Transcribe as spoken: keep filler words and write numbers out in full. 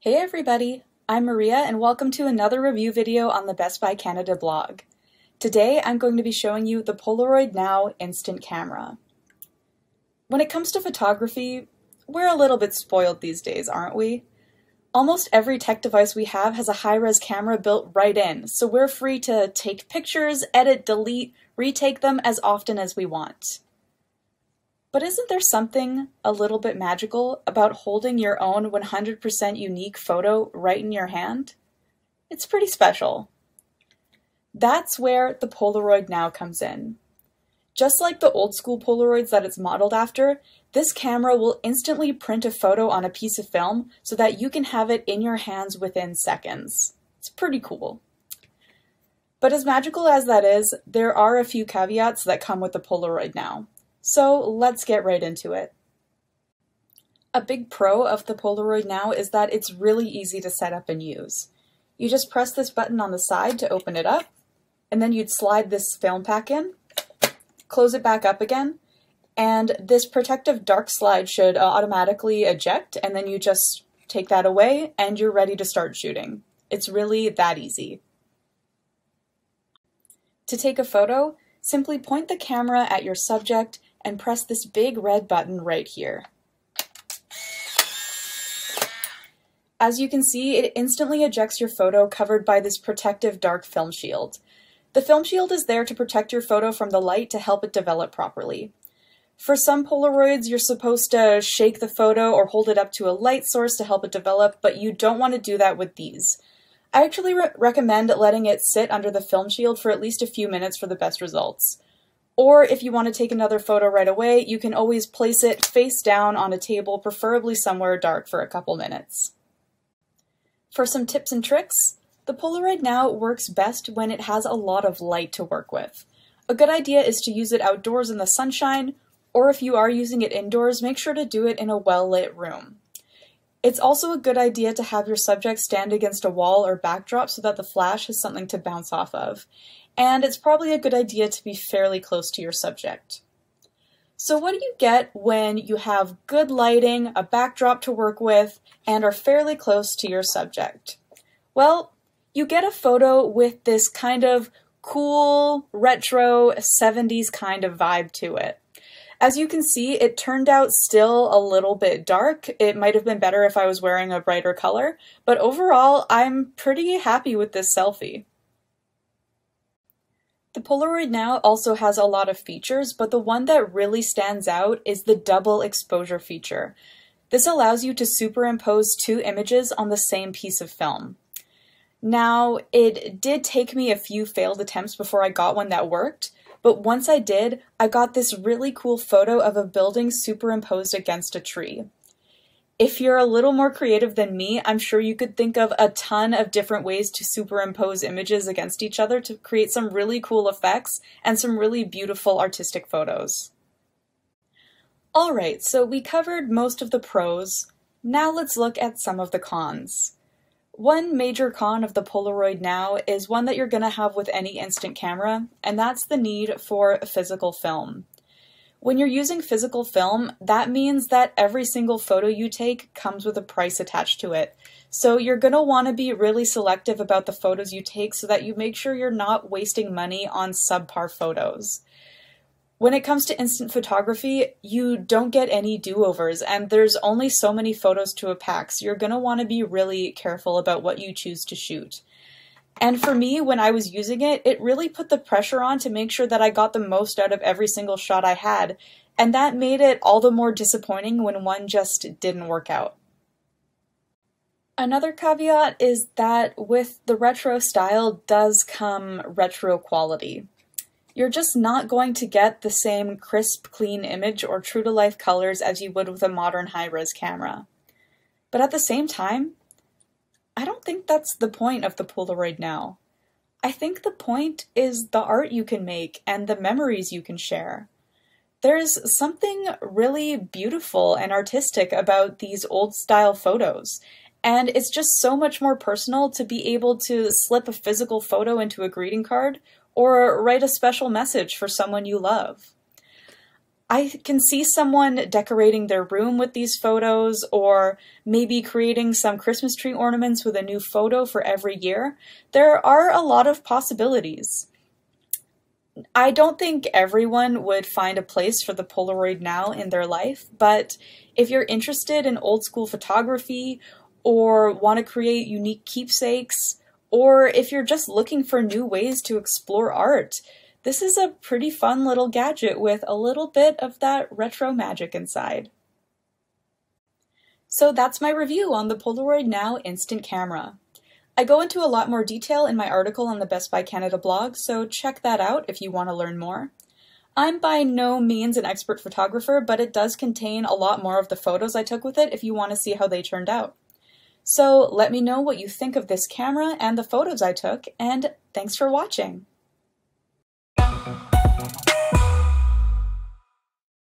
Hey everybody, I'm Maria and welcome to another review video on the Best Buy Canada blog. Today I'm going to be showing you the Polaroid Now instant camera. When it comes to photography, we're a little bit spoiled these days, aren't we? Almost every tech device we have has a high-res camera built right in, so we're free to take pictures, edit, delete, retake them as often as we want. But isn't there something a little bit magical about holding your own one hundred percent unique photo right in your hand? It's pretty special. That's where the Polaroid Now comes in. Just like the old school Polaroids that it's modeled after, this camera will instantly print a photo on a piece of film so that you can have it in your hands within seconds. It's pretty cool. But as magical as that is, there are a few caveats that come with the Polaroid Now. So let's get right into it. A big pro of the Polaroid Now is that it's really easy to set up and use. You just press this button on the side to open it up, and then you'd slide this film pack in, close it back up again, and this protective dark slide should automatically eject, and then you just take that away and you're ready to start shooting. It's really that easy. To take a photo, simply point the camera at your subject and press this big red button right here. As you can see, it instantly ejects your photo covered by this protective dark film shield. The film shield is there to protect your photo from the light to help it develop properly. For some Polaroids, you're supposed to shake the photo or hold it up to a light source to help it develop, but you don't want to do that with these. I actually re- recommend letting it sit under the film shield for at least a few minutes for the best results. Or if you want to take another photo right away, you can always place it face down on a table, preferably somewhere dark, for a couple minutes. For some tips and tricks, the Polaroid Now works best when it has a lot of light to work with. A good idea is to use it outdoors in the sunshine, or if you are using it indoors, make sure to do it in a well-lit room. It's also a good idea to have your subject stand against a wall or backdrop so that the flash has something to bounce off of. And it's probably a good idea to be fairly close to your subject. So what do you get when you have good lighting, a backdrop to work with, and are fairly close to your subject? Well, you get a photo with this kind of cool, retro, seventies kind of vibe to it. As you can see, it turned out still a little bit dark. It might have been better if I was wearing a brighter color, but overall, I'm pretty happy with this selfie. The Polaroid Now also has a lot of features, but the one that really stands out is the double exposure feature. This allows you to superimpose two images on the same piece of film. Now, it did take me a few failed attempts before I got one that worked, but once I did, I got this really cool photo of a building superimposed against a tree. If you're a little more creative than me, I'm sure you could think of a ton of different ways to superimpose images against each other to create some really cool effects and some really beautiful artistic photos. Alright, so we covered most of the pros. Now let's look at some of the cons. One major con of the Polaroid Now is one that you're going to have with any instant camera, and that's the need for physical film. When you're using physical film, that means that every single photo you take comes with a price attached to it. So you're going to want to be really selective about the photos you take so that you make sure you're not wasting money on subpar photos. When it comes to instant photography, you don't get any do-overs, and there's only so many photos to a pack, so you're going to want to be really careful about what you choose to shoot. And for me, when I was using it, it really put the pressure on to make sure that I got the most out of every single shot I had, and that made it all the more disappointing when one just didn't work out. Another caveat is that with the retro style does come retro quality. You're just not going to get the same crisp, clean image or true-to-life colors as you would with a modern high-res camera. But at the same time, I don't think that's the point of the Polaroid Now. I think the point is the art you can make and the memories you can share. There's something really beautiful and artistic about these old-style photos, and it's just so much more personal to be able to slip a physical photo into a greeting card or write a special message for someone you love. I can see someone decorating their room with these photos, or maybe creating some Christmas tree ornaments with a new photo for every year. There are a lot of possibilities. I don't think everyone would find a place for the Polaroid Now in their life, but if you're interested in old school photography or want to create unique keepsakes, or if you're just looking for new ways to explore art, this is a pretty fun little gadget with a little bit of that retro magic inside. So that's my review on the Polaroid Now Instant Camera. I go into a lot more detail in my article on the Best Buy Canada blog, so check that out if you want to learn more. I'm by no means an expert photographer, but it does contain a lot more of the photos I took with it if you want to see how they turned out. So let me know what you think of this camera and the photos I took, and thanks for watching!